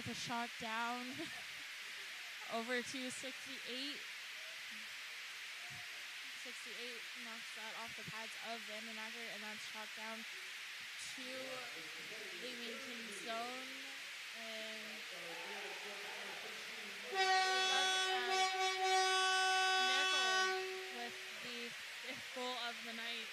with a shot down over to 68. 68 knocks that off the pads of Vandenagher, and that's shot down to the Lincoln zone. And Neville with the fifth goal of the night.